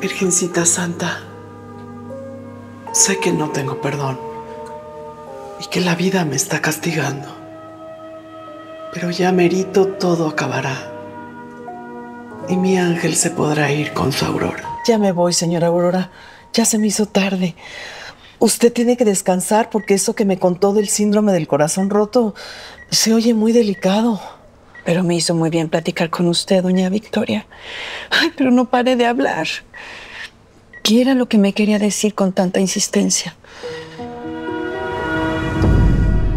Virgencita Santa, sé que no tengo perdón y que la vida me está castigando, pero ya merito todo acabará y mi ángel se podrá ir con su Aurora. Ya me voy, señora Aurora. Ya se me hizo tarde. Usted tiene que descansar porque eso que me contó del síndrome del corazón roto se oye muy delicado. Pero me hizo muy bien platicar con usted, doña Victoria. Ay, pero no pare de hablar. ¿Qué era lo que me quería decir con tanta insistencia?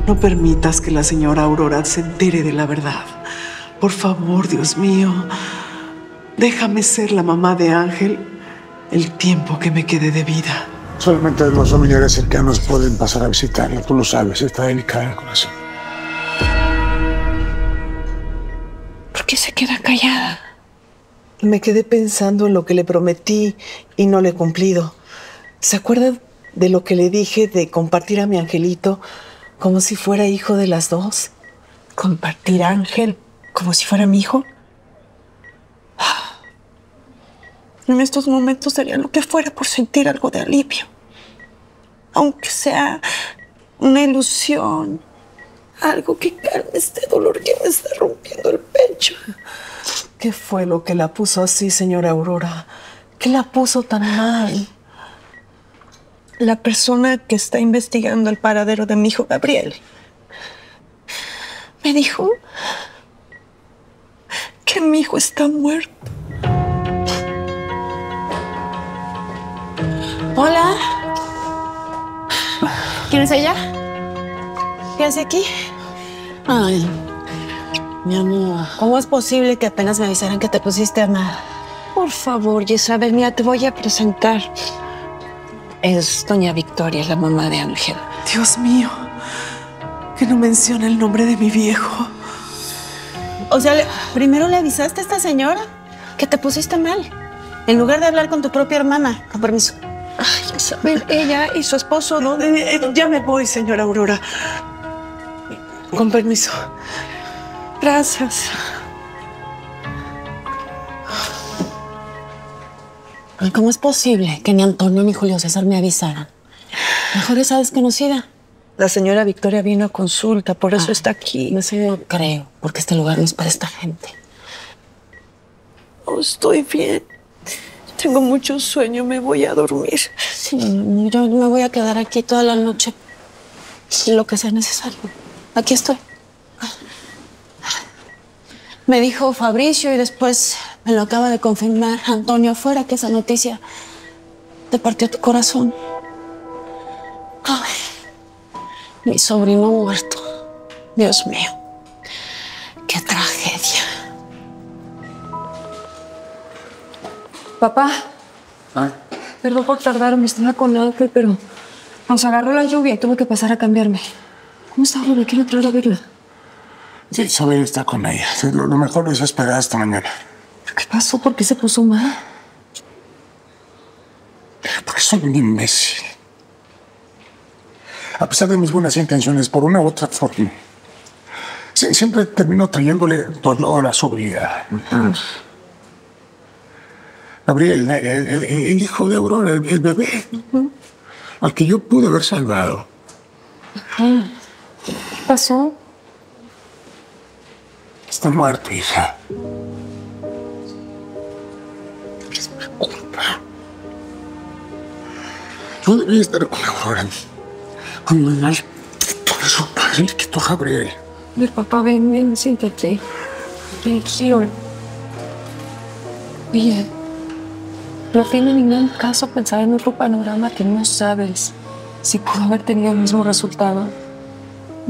No permitas que la señora Aurora se entere de la verdad. Por favor, Dios mío, déjame ser la mamá de Ángel el tiempo que me quede de vida. Solamente los familiares cercanos pueden pasar a visitarla. Tú lo sabes, está delicada el corazón. ¿Por qué se queda callada? Me quedé pensando en lo que le prometí y no le he cumplido. ¿Se acuerda de lo que le dije de compartir a mi angelito como si fuera hijo de las dos? ¿Compartir a Ángel como si fuera mi hijo? En estos momentos daría lo que fuera por sentir algo de alivio, aunque sea una ilusión, algo que calme este dolor que me está rompiendo el pecho. ¿Qué fue lo que la puso así, señora Aurora? ¿Qué la puso tan mal? La persona que está investigando el paradero de mi hijo Gabriel me dijo que mi hijo está muerto. Hola. ¿Quién es ella? ¿Qué hace aquí? Ay, mi amor. ¿Cómo es posible que apenas me avisaran que te pusiste mal? Por favor, Isabel, mira, te voy a presentar. Es doña Victoria, la mamá de Ángel. Dios mío, que no menciona el nombre de mi viejo. O sea, primero le avisaste a esta señora que te pusiste mal, en lugar de hablar con tu propia hermana. Con permiso. Ay, Isabel, ella y su esposo, ¿no? Ya me voy, señora Aurora. Con permiso. Gracias. ¿Cómo es posible que ni Antonio ni Julio César me avisaran? Mejor esa desconocida. La señora Victoria vino a consulta, por eso está aquí. No sé, no creo, porque este lugar no es para esta gente. No estoy bien. Tengo mucho sueño, me voy a dormir. Sí, yo me voy a quedar aquí toda la noche, lo que sea necesario. Aquí estoy. Me dijo Fabricio y después me lo acaba de confirmar Antonio afuera que esa noticia te partió tu corazón. Ay, mi sobrino muerto. Dios mío, qué tragedia. Papá, perdón por tardarme, estaba con Ángel, pero nos agarró la lluvia y tuve que pasar a cambiarme. ¿Cómo está Julio? Quiero entrar a verla. Sí, Isabel está con ella. Lo mejor es esperar hasta mañana. ¿Qué pasó? ¿Por qué se puso mal? Porque soy un imbécil. A pesar de mis buenas intenciones, por una u otra forma, siempre termino trayéndole dolor a su vida. Gabriel, el hijo de Aurora, el bebé, al que yo pude haber salvado. ¿Qué pasó? Está muerto, hija. Es mi culpa. Yo debía estar con Aurora. Con mi madre, con su padre, que tú, Gabriel. Mi papá, ven, siéntate. Ven, sí, oye. Bien. No tiene ningún caso pensar en otro panorama que no sabes si pudo haber tenido el mismo resultado.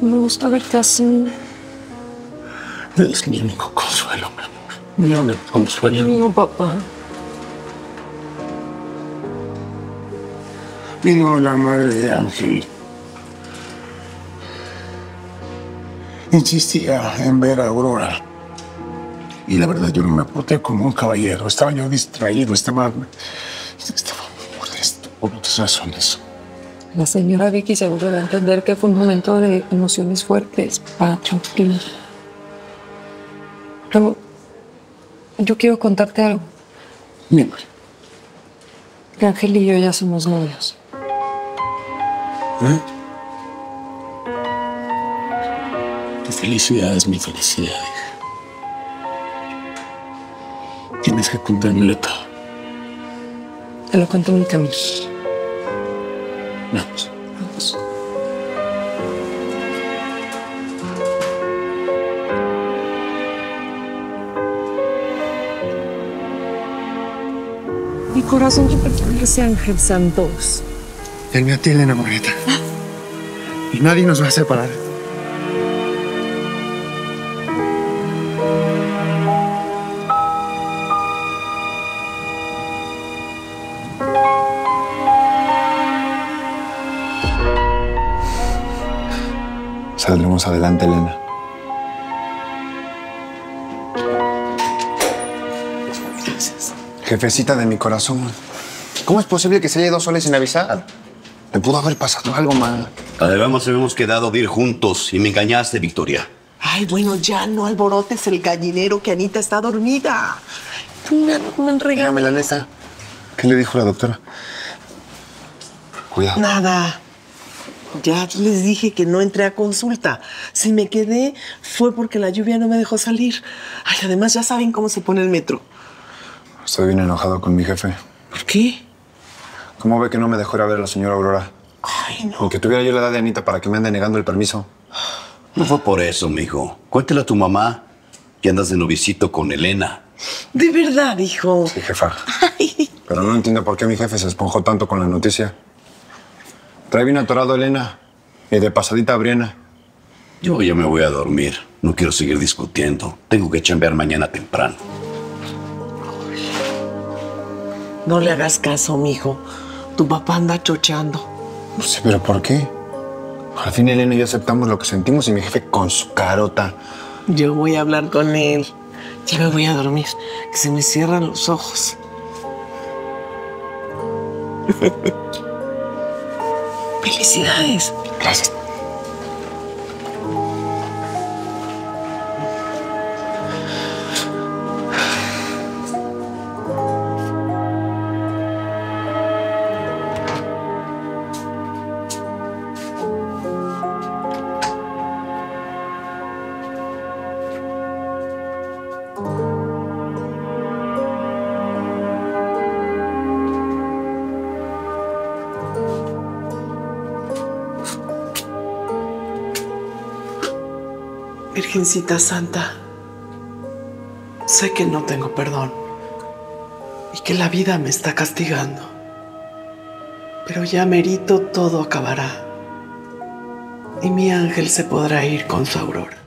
Me gusta verte así. Es mi único consuelo, mi amor. Mi único consuelo. Mío, papá. Vino la madre de Ángel. Insistía en ver a Aurora. Y la verdad, yo no me porté como un caballero. Estaba yo distraído, estaba molesto por otras razones. La señora Vicky seguro va a entender que fue un momento de emociones fuertes, Pacho. Pero yo quiero contarte algo. Dime. que Ángel y yo ya somos novios. ¿Eh? Tu felicidad es mi felicidad, hija. Tienes que contármelo todo. Te lo cuento en mi camino. Vamos. Vamos. Mi corazón te pertenece a Ángel Santos. Y el mío a ti, Elena Moreta. Y nadie nos va a separar. Saldremos adelante, Elena. Gracias. Jefecita de mi corazón, ¿cómo es posible que se haya ido sola y sin avisar? Le pudo haber pasado algo mal. Además, habíamos quedado de ir juntos y me engañaste, Victoria. Ay, bueno, ya no alborotes el gallinero, que Anita está dormida. Una regalo. Melanesa, ¿qué le dijo la doctora? Cuidado. Nada. Ya les dije que no entré a consulta. Si me quedé, fue porque la lluvia no me dejó salir. Ay, además, ya saben cómo se pone el metro. Estoy bien enojado con mi jefe. ¿Por qué? ¿Cómo ve que no me dejó ir a ver a la señora Aurora? Ay, no. Aunque tuviera yo la edad de Anita para que me ande negando el permiso. No fue por eso, mijo. Cuéntale a tu mamá que andas de novicito con Elena. ¿De verdad, hijo? Sí, jefa. Ay. Pero no entiendo por qué mi jefe se esponjó tanto con la noticia. Trae bien atorado a Elena y de pasadita a Brianna. Yo ya me voy a dormir. No quiero seguir discutiendo. Tengo que chambear mañana temprano. No le hagas caso, mijo. Tu papá anda chochando. No sé, pero ¿por qué? Al fin Elena y yo aceptamos lo que sentimos y mi jefe con su carota. Yo voy a hablar con él. Ya me voy a dormir, que se me cierran los ojos. ¡Felicidades! Gracias. Virgencita Santa, sé que no tengo perdón y que la vida me está castigando, pero ya merito todo acabará y mi Ángel se podrá ir con su Aurora.